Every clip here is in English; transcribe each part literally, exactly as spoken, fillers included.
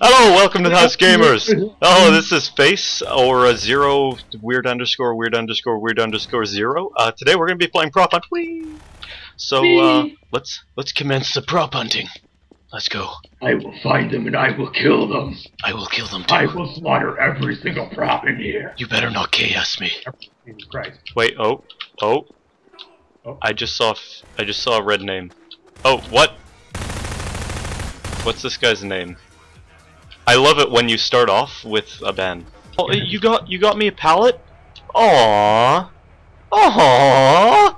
Hello, welcome to the House Gamers. Oh, this is Face, or a zero, weird underscore, weird underscore, weird underscore zero. Uh, today we're going to be playing Prop Hunt. Whee! So, uh, let's, let's commence the prop hunting. Let's go. I will find them and I will kill them. I will kill them too. I will slaughter every single prop in here. You better not K S me. Jesus Christ. Wait, oh, oh. oh. I just saw, f I just saw a red name. Oh, what? What's this guy's name? I love it when you start off with a ban. Oh, you got you got me a pallet? Aww. Aww.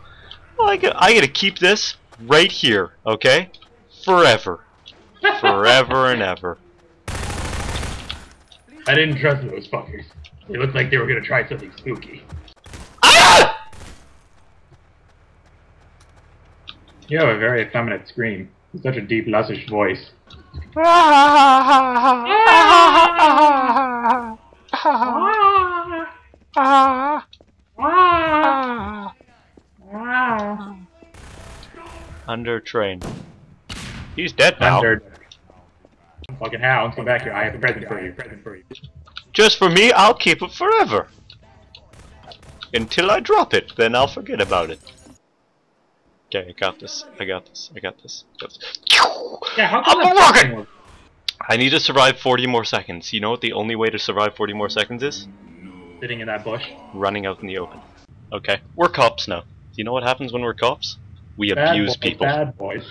I got, I gotta keep this right here, okay? Forever. Forever and ever. I didn't trust those fuckers. They looked like they were gonna try something spooky. Ah! You have a very effeminate scream. Such a deep, luscious voice. Under train. He's dead now. Under. Fucking hounds, come back here. I have a present for you. Present for you. Just for me, I'll keep it forever. Until I drop it, then I'll forget about it. Okay, I got this. I got this. I got this. I got this. Yeah, how come I'm walking? I need to survive forty more seconds. You know what the only way to survive forty more seconds is? Sitting in that bush. Running out in the open. Okay, we're cops now. Do you know what happens when we're cops? We bad abuse boy, people. Bad boys.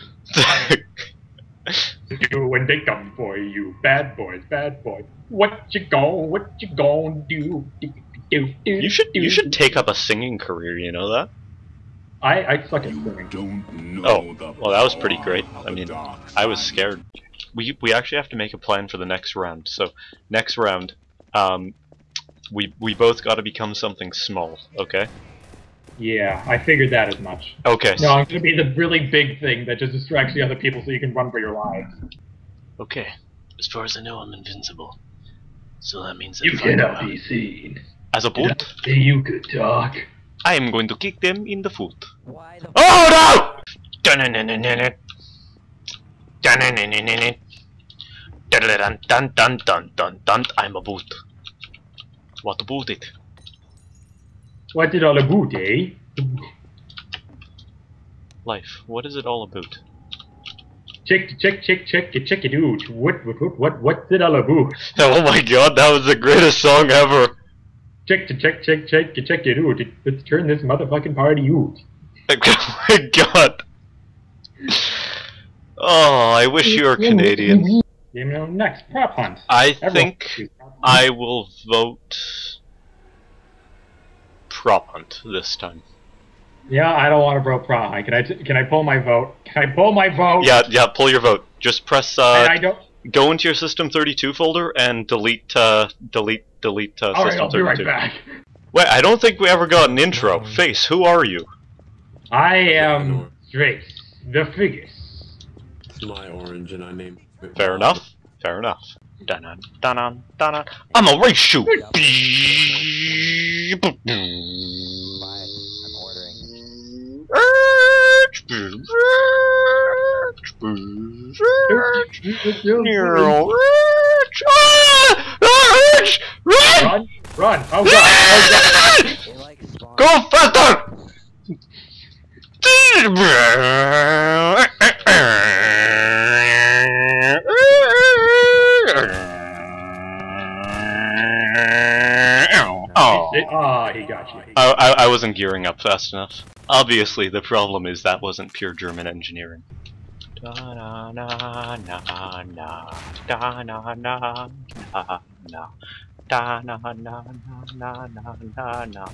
You, when they come for you, bad boys, bad boys. What you gon', what you gon' do? Do, do, do? You should, you should take up a singing career. You know that. I, I suck at singing. Oh, well that was pretty great. I mean, I was scared. We, we actually have to make a plan for the next round. So, next round, um, we, we both gotta become something small, okay? Yeah, I figured that as much. Okay. No, I'm gonna be the really big thing that just distracts the other people so you can run for your lives. Okay. As far as I know, I'm invincible. So that means that you cannot be seen. As a bot? You could talk. I am going to kick them in the foot. Why the oh no! I'm a boot. What about it? What is it all about, eh? Life. What is it all about? Check, check, check, check, check it out. What, what, what, what, what's it all about? Oh my god, that was the greatest song ever. Check to check check check to check it out. Let's turn this motherfucking party out. Oh my god. Oh, I wish you were Canadian. You know, next prop hunt. I Everyone think I will vote prop hunt this time. Yeah, I don't want to vote prop hunt. Can I? T can I pull my vote? Can I pull my vote? Yeah, yeah. Pull your vote. Just press. Uh, I, I don't. Go into your System thirty-two folder and delete, uh, delete, delete, uh, System thirty-two. Alright, I'll be right back. Wait, I don't think we ever got an intro. Face, who are you? I am Grace, the Figgis. It's my orange and I named it. Fair enough, fair enough. Dun-dun, dun-dun, dun-dun. I'm a race shoot! I'm ordering. Run! Run! Oh god! Oh god. Go faster! Oh, oh, he got you. I, I, I wasn't gearing up fast enough. Obviously, the problem is that wasn't pure German engineering. Da na na na na da na na na na da na na na na na na na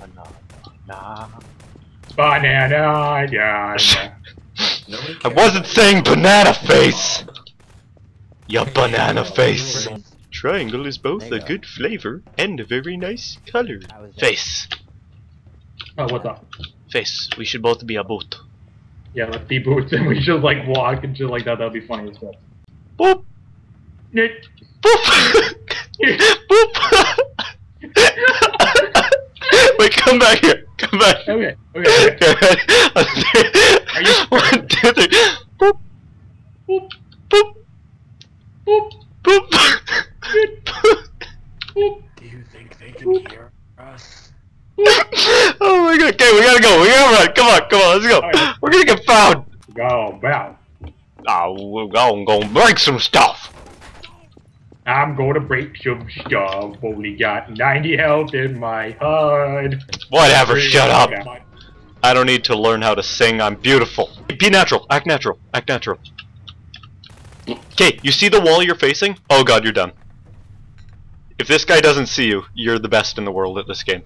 na banana yeah. I wasn't saying banana face. Ya banana face. Triangle is both a good flavor and a very nice color. Face. Oh, what's up? Face. We should both be a boat. Yeah, let's be boots and we just like walk and shit like that, that'd be funny as well. Boop! Boop! Boop! Wait, come back here! Come back here! Okay, okay, okay. Are you one, two, three. Boop! Boop! Boop! Boop! Boop! gonna get found! Go, wow. I'm gonna break some stuff! I'm gonna break some stuff. Only got ninety health in my H U D. Whatever, shut up. Yeah. I don't need to learn how to sing, I'm beautiful. Be natural, act natural, act natural. Okay, you see the wall you're facing? Oh god, you're done. If this guy doesn't see you, you're the best in the world at this game.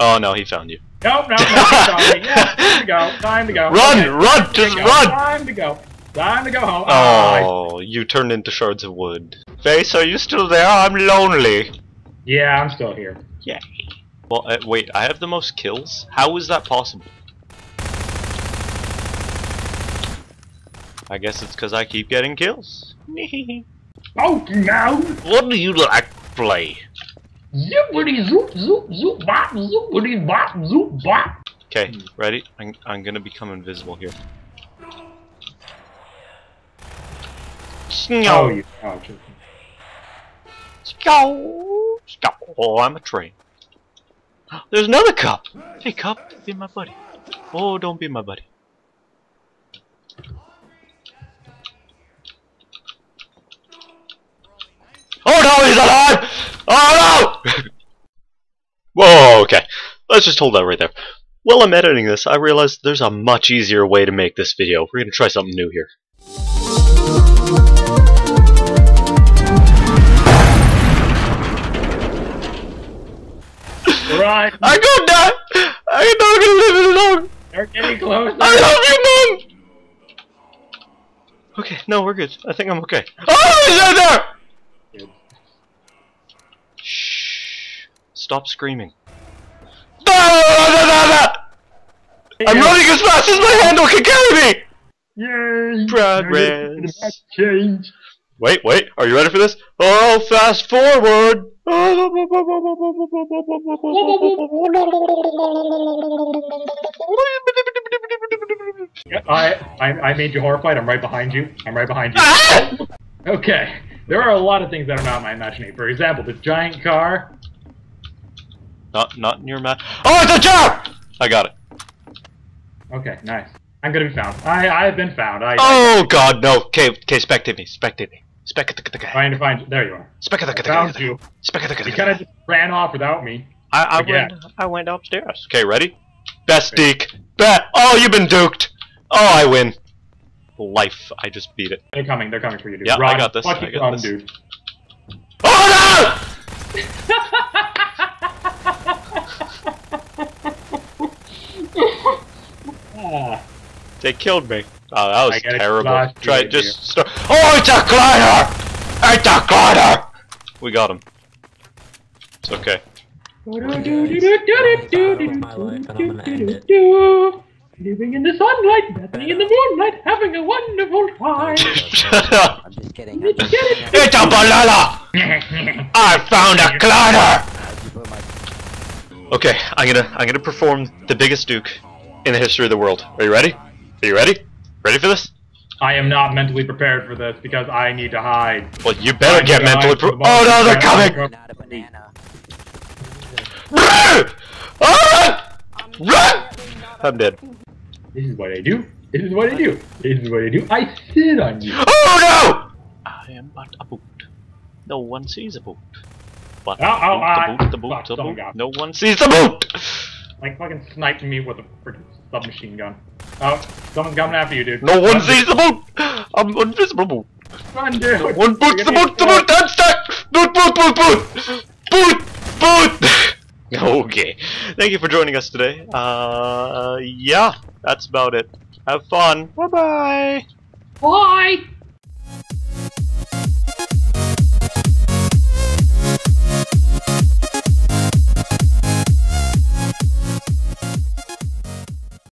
Oh no, he found you. Nope, no, no, no, yeah, time to go, time to go. Run, okay. run, just run! Time to go. Time to go home. Oh, oh you turned into shards of wood. Face, are you still there? I'm lonely. Yeah, I'm still here. Yay. Well, uh, wait, I have the most kills? How is that possible? I guess it's because I keep getting kills. Oh, no! What do you like to play? Zoopity zoop zoop zoop bop zoopity bop zoop bop. Okay, ready? I'm, I'm gonna become invisible here. No, you go, stop. Oh, I'm a train. There's another cup. Hey, cup, be my buddy. Oh, don't be my buddy. Oh no, he's alive! Oh no! Whoa, okay. Let's just hold that right there. While I'm editing this, I realized there's a much easier way to make this video. We're gonna try something new here. Right. I go die! I'm not gonna live it alone! They're getting close. I love you, Mom! Okay, no, we're good. I think I'm okay. Oh, he's out there! Shh. Stop screaming. No, no, no, no, no. Yeah. I'm running as fast as my handle can carry me! Yay! Progress. Change. Wait, wait, are you ready for this? Oh, fast forward! Yeah, I, I, I made you horrified. I'm right behind you. I'm right behind you. Okay, there are a lot of things that are not in my imagination. For example, the giant car. Not, not in your map. Oh, it's a jar! I got it. Okay, nice. I'm gonna be found. I, I've been found. I, oh I, God, no. Okay, okay, spectate me. Spectate me. Speck-a-tick-a-tick-a. Trying to find you. There you are. Speck-a-tick-a-tick-a. Found you. Speck-a-tick-a-tick-a. You kind of just ran off without me. I, I went. I went upstairs. Okay, ready? Best Deke. Bet. Oh, you've been duked. Oh, I win. Life. I just beat it. They're coming. They're coming for you, dude. Yeah, Rod, I got this. I got this. Dude. Oh no! They killed me. Oh, that was terrible. Try just start. Oh, it's a glider! It's a glider! We got him. It's okay. Living in the sunlight, bathing in the moonlight, having a wonderful time. Shut up! I'm just kidding. It's a banana! I found a glider! Okay, I'm gonna I'm gonna perform the biggest duke in the history of the world. Are you ready? Are you ready? Ready for this? I am not mentally prepared for this because I need to hide. Well, you better I get mentally prepared. Oh no, they're coming! Not a banana. I'm, Run! I'm dead. This is what I do. This is what I do. This is what I do. I sit on you. Oh no! I am but a boot. No one sees a boot. But oh, oh, I, the boot, I, the boot, the boot, the boot. No one sees the boot! Like fucking sniping me with a freaking submachine gun. Oh, someone's coming after you, dude. No one sees the boot! I'm invisible. Run, dude! One boot, the boot, the boot, that's that! Boot, boot, boot, boot! Boot! Boot! Okay. Thank you for joining us today. Uh, yeah, that's about it. Have fun. Bye-bye! Bye! -bye. Bye.